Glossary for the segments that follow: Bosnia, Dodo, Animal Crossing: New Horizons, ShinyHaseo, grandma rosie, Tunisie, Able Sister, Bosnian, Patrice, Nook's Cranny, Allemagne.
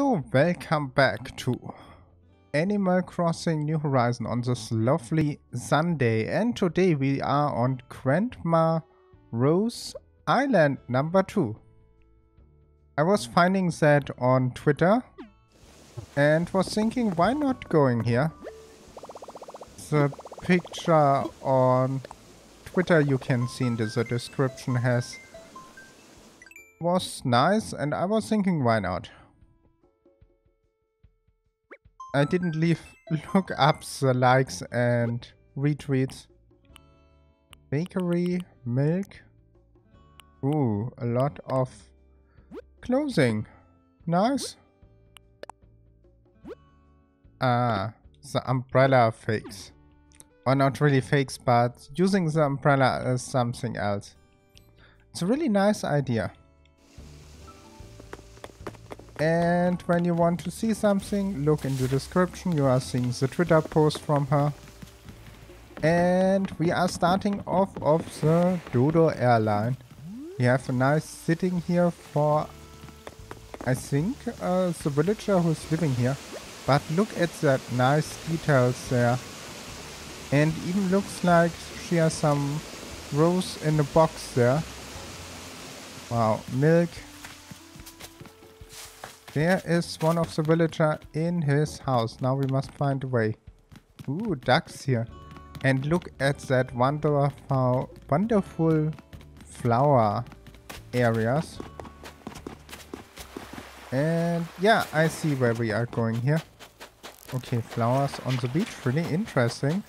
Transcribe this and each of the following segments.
So welcome back to Animal Crossing New Horizons on this lovely Sunday, and today we are on Grandma Rose Island number 2. I was finding that on Twitter and was thinking, why not going here? The picture on Twitter you can see in the description was nice, and I was thinking, why not? I didn't look up the likes and retweets. Bakery, milk. Ooh, a lot of clothing. Nice. Ah, the umbrella fakes. Or not really fakes, but using the umbrella as something else. It's a really nice idea. And when you want to see something, look in the description. You are seeing the Twitter post from her. And we are starting off of the Dodo airline. We have a nice sitting here for, I think, the villager who's living here. But look at that nice details there. And even looks like she has some rose in a box there. Wow, milk. There is one of the villager in his house. Now we must find a way. Ooh, ducks here. And look at that wonderful flower areas. And yeah, I see where we are going here. Okay, flowers on the beach. Really interesting.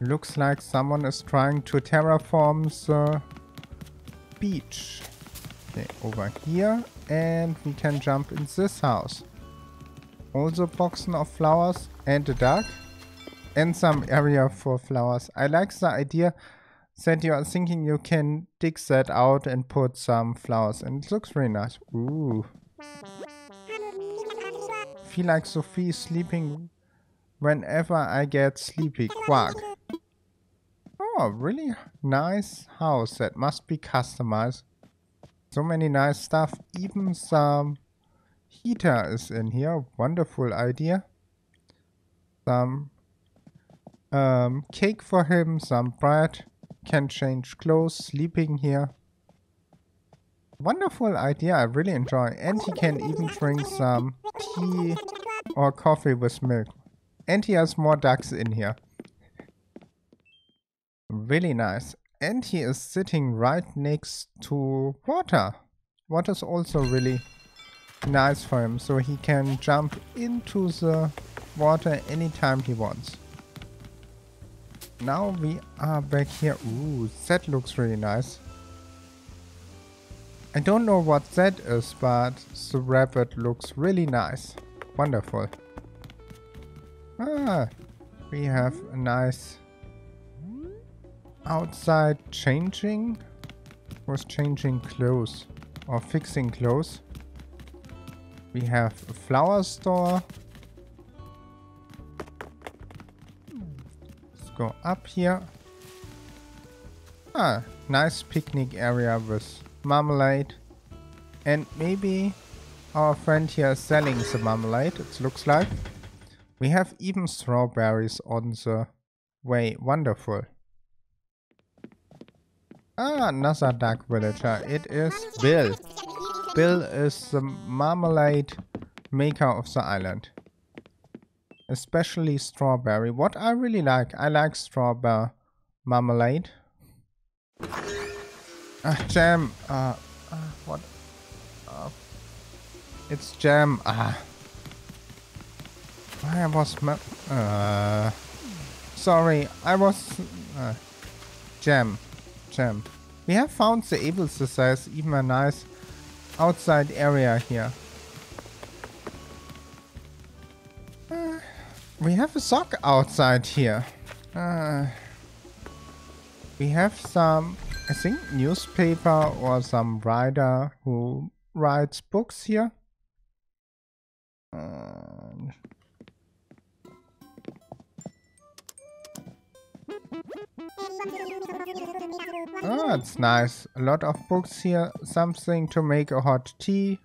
Looks like someone is trying to terraform the beach. Okay, over here. And we can jump in this house. Also boxen of flowers and a duck. And some area for flowers. I like the idea that you are thinking you can dig that out and put some flowers. And it looks really nice. Ooh. Feel like Sophie sleeping whenever I get sleepy. Quack. Oh, really nice house. That must be customized. So many nice stuff, even some heater is in here, wonderful idea. Some cake for him, some bread, can change clothes, sleeping here. Wonderful idea, I really enjoy. And he can even drink some tea or coffee with milk. And he has more ducks in here. Really nice. And he is sitting right next to water. Water is also really nice for him, so he can jump into the water anytime he wants. Now we are back here. Ooh, that looks really nice. I don't know what that is, but the rabbit looks really nice. Wonderful. Ah, we have a nice outside changing clothes or fixing clothes. We have a flower store. Let's go up here. Ah, nice picnic area with marmalade, and maybe our friend here is selling the marmalade. It looks like we have even strawberries on the way. Wonderful. Ah, another duck villager. It is Bill. Bill is the marmalade maker of the island. Especially strawberry. What I really like. I like strawberry marmalade. Ah, jam. What? It's jam. Ah. I was... Sorry. I was... jam. We have found the Able Sister, even a nice outside area here. We have a sock outside here. We have some, I think, newspaper or some writer who writes books here. Oh, it's nice. A lot of books here. Something to make a hot tea.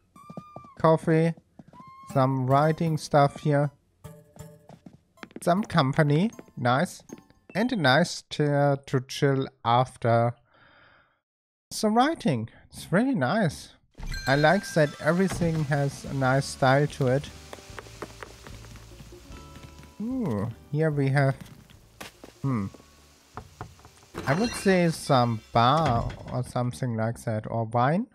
coffee, some writing stuff here, some company, nice, and a nice chair to chill after. So writing, it's really nice. I like that everything has a nice style to it. Ooh, here we have, I would say some bar or something like that, or wine.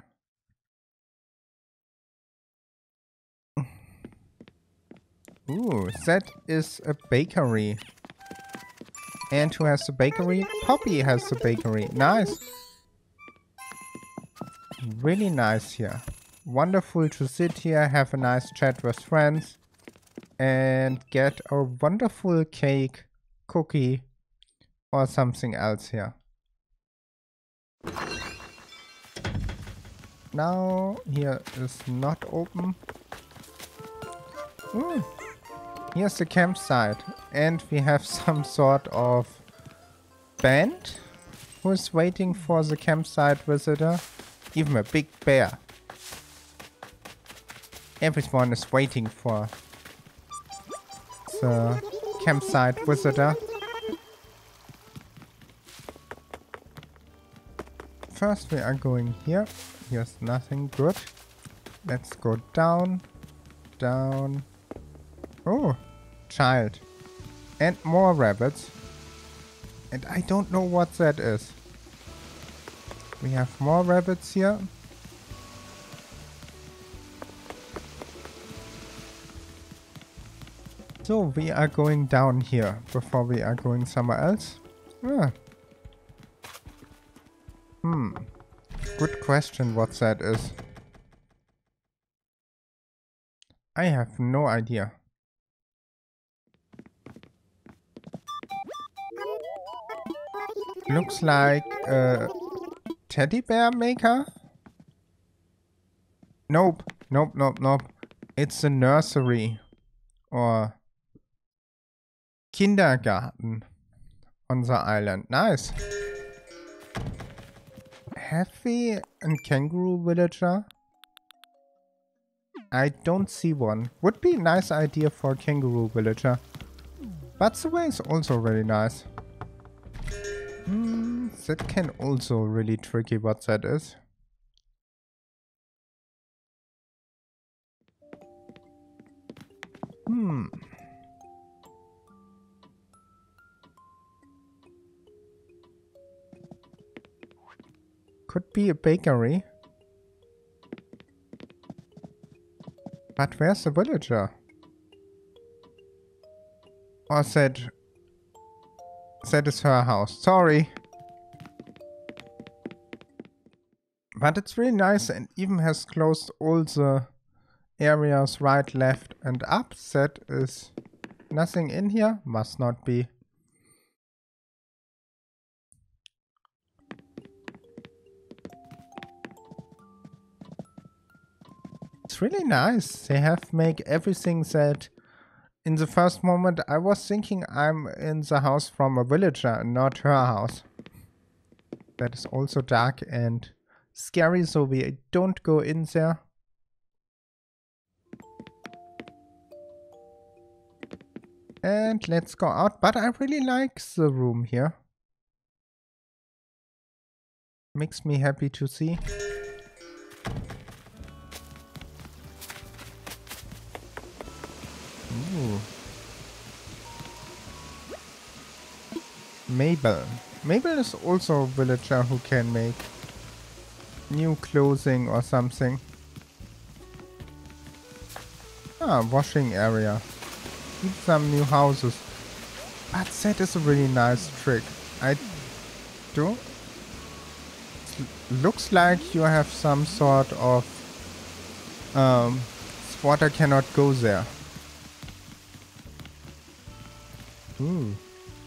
Ooh, that is a bakery. And who has the bakery? Poppy has the bakery. Nice. Really nice here. Wonderful to sit here, have a nice chat with friends, and get a wonderful cake, cookie, or something else here. Now, here is not open. Ooh. Here's the campsite, and we have some sort of band who is waiting for the campsite visitor. Even a big bear. Everyone is waiting for the campsite visitor. First we are going here. Here's nothing good. Let's go down, down. Oh! Child. And more rabbits. And I don't know what that is. We have more rabbits here. So we are going down here before we are going somewhere else. Ah. Good question what that is. I have no idea. Looks like a teddy bear maker? Nope, nope, nope, nope. It's a nursery or kindergarten on the island. Nice. Have we a kangaroo villager? I don't see one. Would be a nice idea for a kangaroo villager. But the way is also really nice. That can also really tricky what that is. Could be a bakery. But where's the villager? Or that is her house. Sorry. But it's really nice and even has closed all the areas right, left and up. That is nothing in here. Must not be. It's really nice. They have made everything that in the first moment I was thinking I'm in the house from a villager and not her house. That is also dark and scary, so we don't go in there. And let's go out, but I really like the room here. Makes me happy to see. Ooh. Mabel. Mabel is also a villager who can make new clothing or something. Ah, washing area. Need some new houses. But that is a really nice trick. I do. Looks like you have some sort of water cannot go there. Ooh.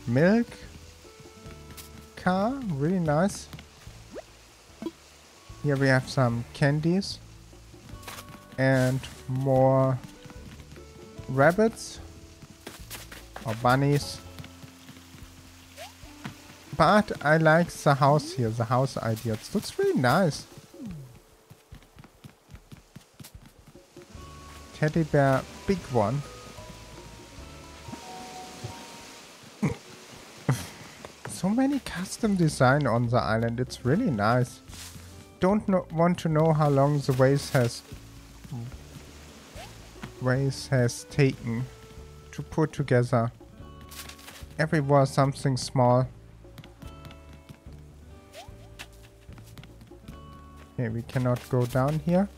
Milk car, really nice. Here we have some candies and more rabbits or bunnies. But I like the house here, the house idea. It looks really nice. teddy bear, big one. So many custom design on the island, it's really nice. Want to know how long the race has taken to put together. Every was something small. Okay, we cannot go down here.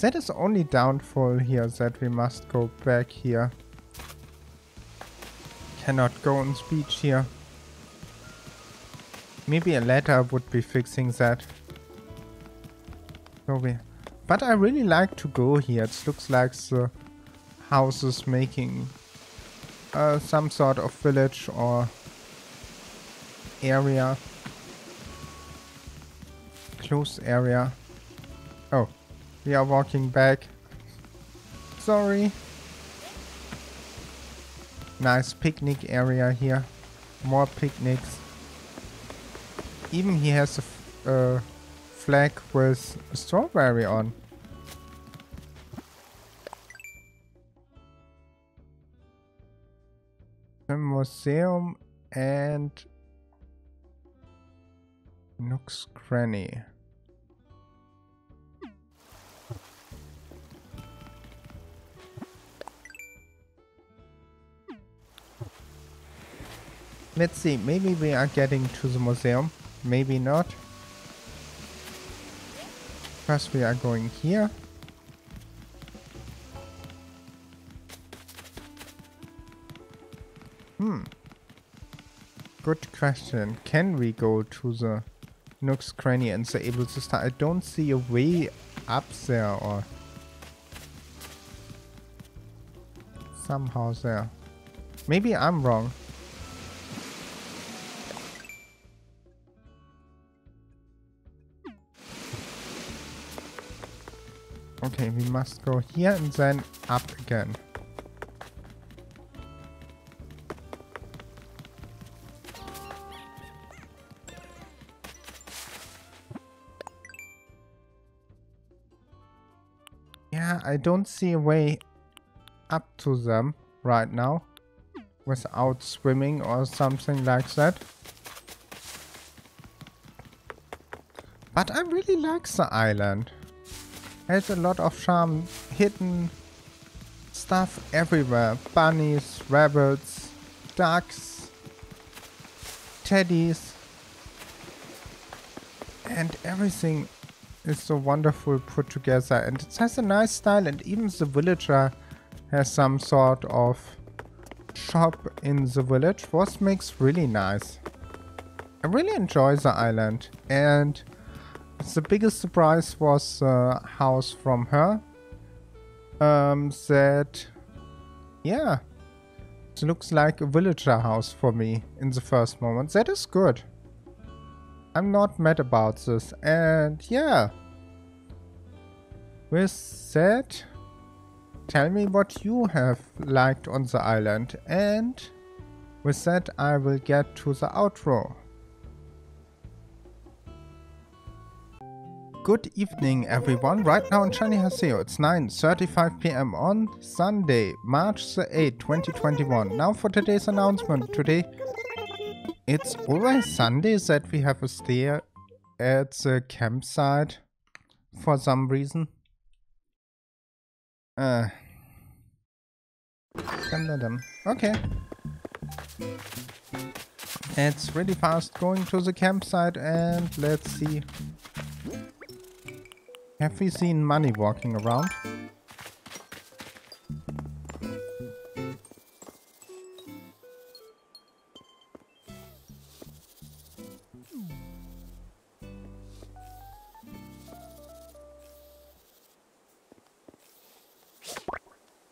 That is only downfall here, that we must go back here. Cannot go on speech here. Maybe a ladder would be fixing that. So but I really like to go here. It looks like the house is making some sort of village or area. Close area. Oh. We are walking back. Sorry. Nice picnic area here. More picnics. Even he has a flag with a strawberry on. The museum and Nook's Cranny. Let's see, maybe we are getting to the museum, maybe not. First we are going here. Good question. Can we go to the Nook's Cranny and the Able Sister? I don't see a way up there or somehow there. Maybe I'm wrong. Okay, we must go here and then up again. Yeah, I don't see a way up to them right now without swimming or something like that. But I really like the island. There's a lot of charm, hidden stuff everywhere. Bunnies, rabbits, ducks, teddies, and everything is so wonderful put together, and it has a nice style, and even the villager has some sort of shop in the village, what makes really nice. I really enjoy the island, and the biggest surprise was a house from her. Yeah, it looks like a villager house for me in the first moment. That is good. I'm not mad about this. And yeah, with that, tell me what you have liked on the island. And with that, I will get to the outro. Good evening everyone, right now on ShinyHaseo it's 9:35 PM on Sunday, March the 8th, 2021. Now for today's announcement. Today it's always Sundays that we have a stay at the campsite for some reason. Okay. It's really fast going to the campsite and let's see. Have we seen money walking around?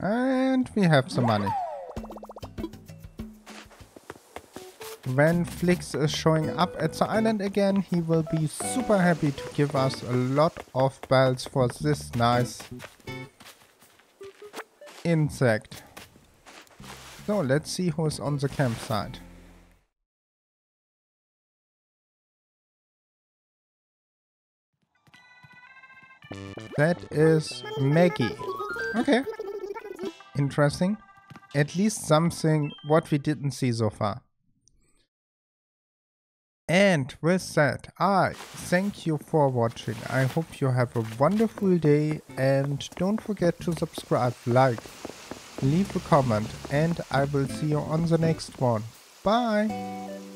And we have some money. When Flix is showing up at the island again, he will be super happy to give us a lot of bells for this nice insect. So let's see who's on the campsite. That is Maggie. Okay. Interesting. At least something what we didn't see so far. And with that, I thank you for watching. I hope you have a wonderful day and don't forget to subscribe, like, leave a comment, and I will see you on the next one. Bye!